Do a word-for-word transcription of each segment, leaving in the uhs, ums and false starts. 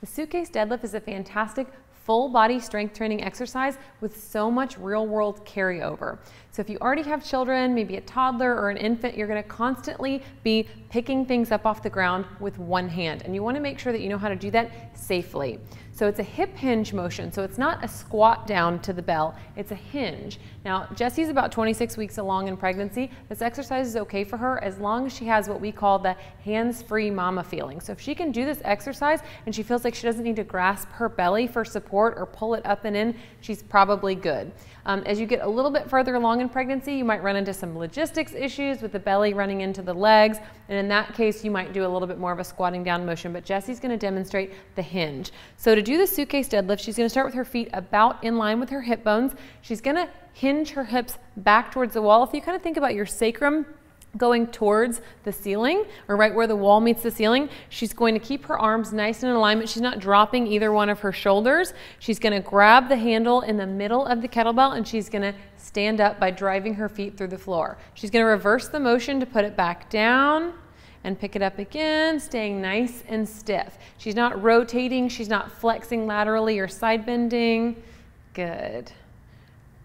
The suitcase deadlift is a fantastic full body strength training exercise with so much real world carryover. So if you already have children, maybe a toddler or an infant, you're going to constantly be picking things up off the ground with one hand, and you want to make sure that you know how to do that safely. So it's a hip hinge motion, so it's not a squat down to the bell, it's a hinge. Now Jessie's about twenty-six weeks along in pregnancy. This exercise is okay for her as long as she has what we call the hands-free mama feeling. So if she can do this exercise and she feels like she doesn't need to grasp her belly for support or pull it up and in, she's probably good. Um, as you get a little bit further along in pregnancy, you might run into some logistics issues with the belly running into the legs, and in that case you might do a little bit more of a squatting down motion, but Jessie's going to demonstrate the hinge. So to do the suitcase deadlift, she's going to start with her feet about in line with her hip bones. She's going to hinge her hips back towards the wall. If you kind of think about your sacrum going towards the ceiling, or right where the wall meets the ceiling, she's going to keep her arms nice and in alignment. She's not dropping either one of her shoulders. She's going to grab the handle in the middle of the kettlebell, and she's going to stand up by driving her feet through the floor. She's going to reverse the motion to put it back down and pick it up again, staying nice and stiff. She's not rotating, she's not flexing laterally or side bending. Good.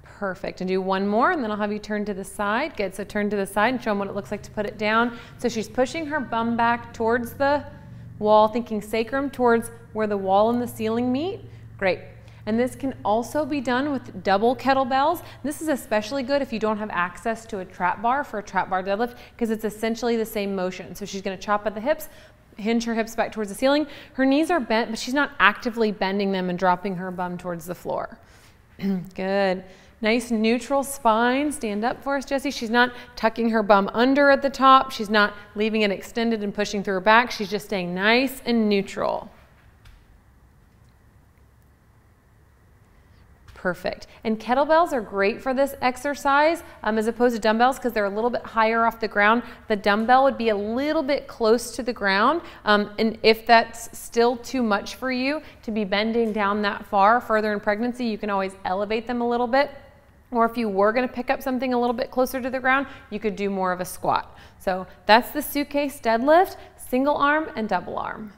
Perfect. And do one more, and then I'll have you turn to the side. Good. So turn to the side and show them what it looks like to put it down. So she's pushing her bum back towards the wall, thinking sacrum towards where the wall and the ceiling meet. Great. And this can also be done with double kettlebells. This is especially good if you don't have access to a trap bar for a trap bar deadlift, because it's essentially the same motion. So she's going to chop at the hips, hinge her hips back towards the ceiling. Her knees are bent, but she's not actively bending them and dropping her bum towards the floor. Good. Nice neutral spine. Stand up for us, Jessie. She's not tucking her bum under at the top. She's not leaving it extended and pushing through her back. She's just staying nice and neutral. Perfect. And kettlebells are great for this exercise um, as opposed to dumbbells, because they're a little bit higher off the ground. The dumbbell would be a little bit close to the ground, um, and if that's still too much for you to be bending down that far further in pregnancy, you can always elevate them a little bit. Or if you were going to pick up something a little bit closer to the ground, you could do more of a squat. So that's the suitcase deadlift, single arm and double arm.